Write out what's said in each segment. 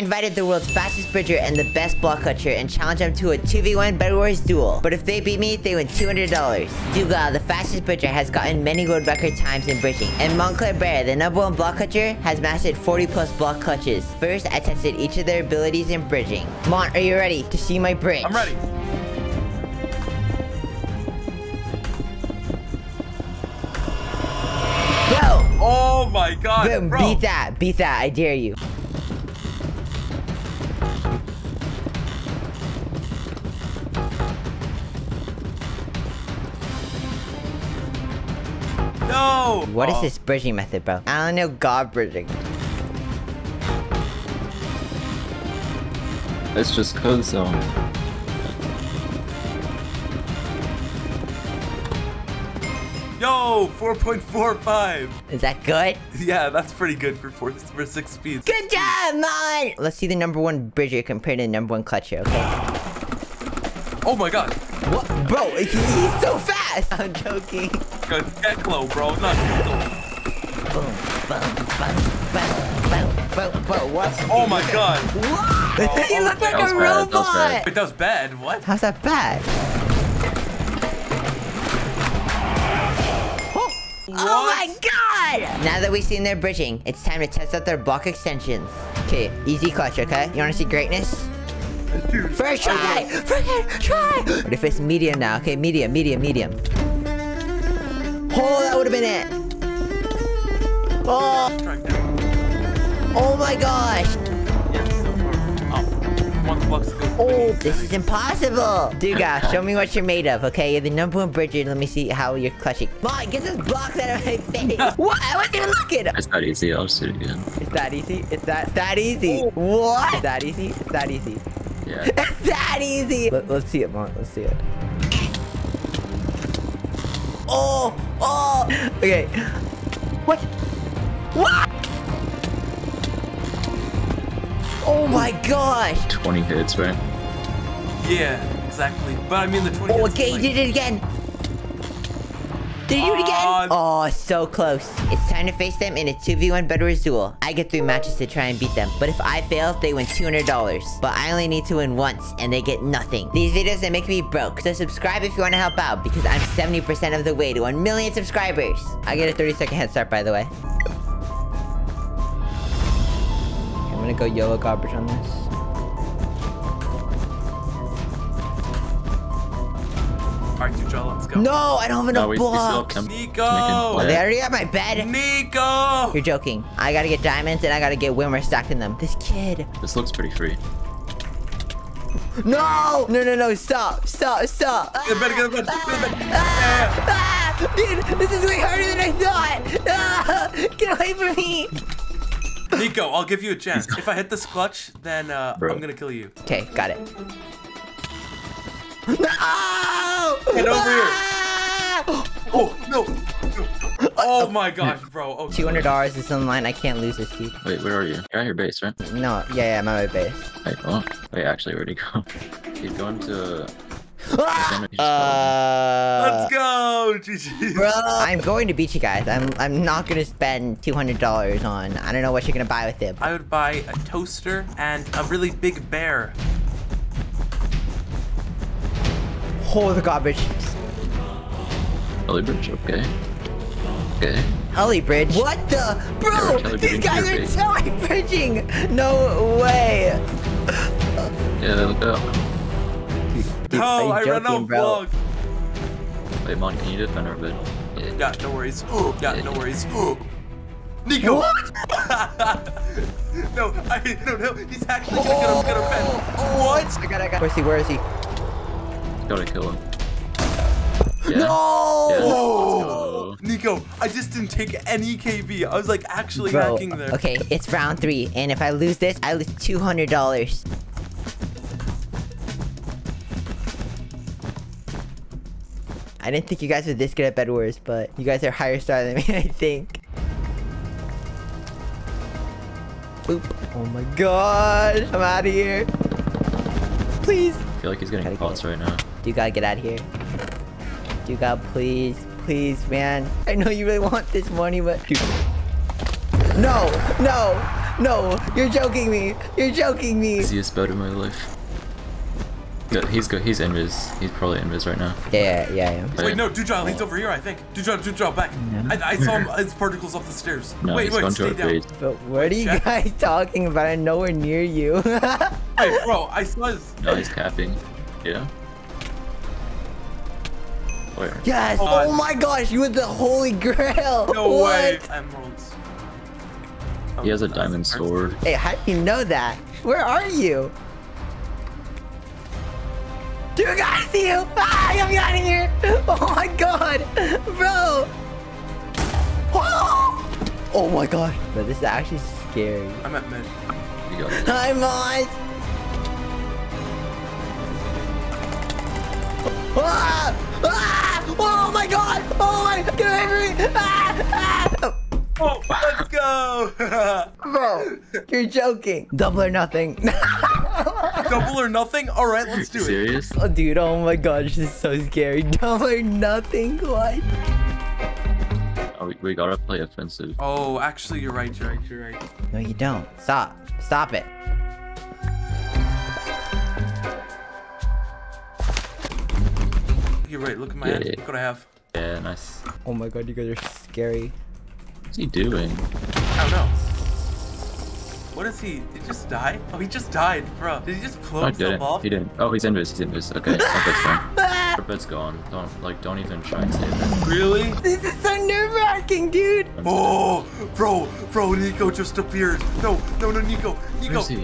invited the world's fastest bridger and the best block catcher and challenged them to a 2v1 Bedwars duel. But if they beat me, they win $200. Dugla, the fastest bridger, has gotten many world record times in bridging. And Montclair Bear, the #1 block catcher, has mastered 40+ block clutches. First, I tested each of their abilities in bridging. Mont, are you ready to see my bridge? I'm ready. Go! Oh my god, boom, bro. Beat that, I dare you. No! What is this bridging method, bro? I don't know god bridging. It's just code zone. Yo, 4.45. Is that good? Yeah, that's pretty good for six speeds. Good job, man! Let's see the #1 bridger compared to the #1 clutcher, okay? Oh my god. What? Bro, he's so fast! I'm joking. Good Declo, bro, not Declo. Boom, boom, boom, boom, boom, boom, boom. What? Oh my god. What? Oh, you look like a robot. It does bad. What? How's that bad? What? Oh my god! Now that we've seen their bridging, it's time to test out their block extensions. Okay, easy clutch, okay? You wanna see greatness? Dude, first try! Freaking try! But if it's medium now, okay? Medium, medium, medium. Oh, that would've been it! Oh! Oh my gosh! Oh, this is impossible! Dugla, show me what you're made of, okay? You're the #1 bridger. Let me see how you're clutching. Mom, get this block out of my face! What? I wasn't even looking! It's that easy. I'll just do it again. It's that easy? It's that easy? Oh. What? It's that easy? It's that easy? Yeah. It's that easy! Let's see it, Mom. Let's see it. Oh! Oh! Okay. What? What? Oh my gosh! 20 hits, right? Yeah, exactly. But I mean the 20 hits. Okay, you did it again! Did you do it again? Oh, so close. It's time to face them in a 2v1 Bedwars duel. I get 3 matches to try and beat them. But if I fail, they win $200. But I only need to win once, and they get nothing. These videos, they make me broke. So subscribe if you want to help out, because I'm 70% of the way to 1 million subscribers. I get a 30-second head start, by the way. I'm gonna go yellow garbage on this. Alright, Dugla, let's go. No, I don't have enough blocks. Nico! Oh, they already got my bed. Nico! You're joking. I gotta get diamonds and I gotta get Wimmer stacked in them. This kid. This looks pretty free. No! No, no, no, stop, stop, stop. Get the bed, get the bed, get the bed. Dude, this is way harder than I thought. Get away from me. Nico, I'll give you a chance. If I hit this clutch, then I'm gonna kill you. Okay, got it. No! Get over here! Oh no! No. Oh my gosh, bro! Oh, $200 is online. I can't lose this key. Wait, where are you? You're at your base, right? No, yeah, I'm at my base. Hey, well, wait, actually, where'd you go? You're going to. Let's go, GG. Bro, I'm going to beat you guys. I'm not gonna spend $200 on. I don't know what you're gonna buy with it. I would buy a toaster and a really big bear. Oh, the garbage. Ellie Bridge, okay. Okay. Ellie Bridge. What the, bro? Yeah, these guys are telling bridging. No way. Yeah, they'll go. Dude, no, I ran out of blocks. Wait, Mon, can you defend our bit? Yeah, got no worries. Ooh, got no worries. Ooh. Nico! What? No, I don't know. He's actually gonna get a bend. What? I got. Where's he? Where is he? Gotta kill him. Yeah. No! Yeah. Oh. Nico, I just didn't take any KB. I was like actually hacking there. Okay, it's round 3, and if I lose this, I lose $200. I didn't think you guys were this good at Bedwars, but you guys are higher star than me, I think. Boop. Oh my god. I'm out of here. Please. I feel like he's getting pots right now. You gotta get out of here. You gotta please. Please, man. I know you really want this money, but... No. No. No, you're joking me. You're joking me. Easiest boat of my life. He's in res. He's probably in res right now. Yeah. Wait, no, Dugla, he's over here, I think. Dugla, back. I saw him, his particles up the stairs. No, wait, stay down. But what are you guys talking about? I'm nowhere near you. Hey, bro, I saw his... No, he's capping. Yeah. Where? Yes! Oh my gosh, you had the holy grail! No way! Emeralds. He has a diamond sword. Hey, how do you know that? Where are you? Dude, I see you! Ah, I'm out of here! Oh my god! Bro! Oh, oh my god! Bro, this is actually scary. I'm at mid. You got it. I'm on! Ah! Ah! Oh my god! Oh my! Get away from me! Ah! Ah! Oh, let's go! Bro, you're joking. Double or nothing. Double or nothing? All right, let's do it. Serious? Oh, dude, oh my gosh, this is so scary. Double or nothing, what? Oh, we gotta play offensive. Oh, actually, you're right, Jack. You're right. No, you don't. Stop. Stop it. You're right. Look at my hand. Look what I have. Yeah, nice. Oh my god, you guys are scary. What's he doing? I don't know. What is he? Did he just die? Oh, he just died, bro. Did he just blow himself off? He didn't. Oh, he's invis. He's invis. Okay, that's fine. Our bed's gone. Don't even try and save it. Really? This is so nerve-wracking, dude. Oh, bro, Nico just appeared. No, Nico. Where is he?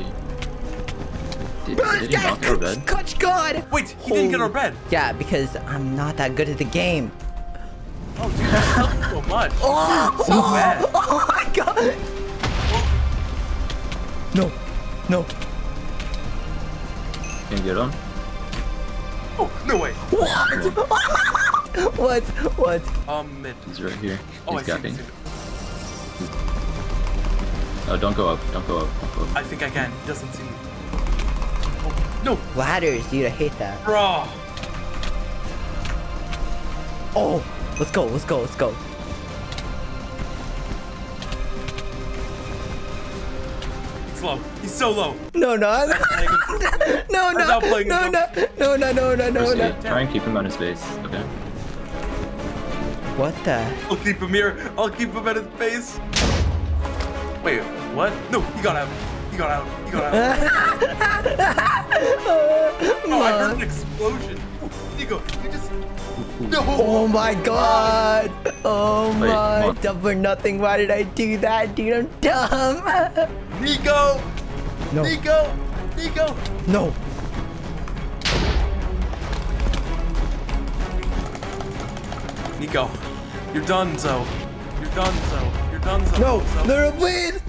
Did he not get our bed? Clutch God! Wait, he didn't get our bed. Yeah, because I'm not that good at the game. Oh, dude, that helped so much. So bad. Oh my god. No. Can you get on? Oh, no way. What? Mid. He's right here. He's capping. Oh, don't go up. I think I can. He doesn't see me. Oh, no. Ladders, dude. I hate that. Bro. Oh, let's go. Low. He's so low. No. Try and keep him out of space. Okay. What the? I'll keep him here. I'll keep him out of space. Wait, what? No, he got out. He got out. Oh, I heard an explosion. Nico, you just... No. Oh my god. Oh my. Double or nothing. Why did I do that, dude? I'm dumb. Nico! No. Nico! No. Nico, you're done, so. No. No, please!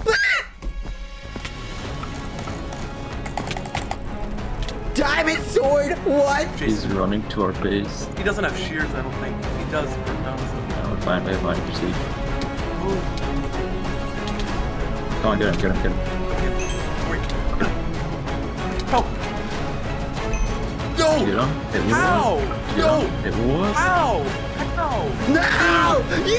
Diamond sword! What? He's running to our base. He doesn't have shears, I don't think. If he does, but no. Yeah, we're fine. Come on, get him. Help! No! Get him. It was. Ow! No! It was. Ow! No! No!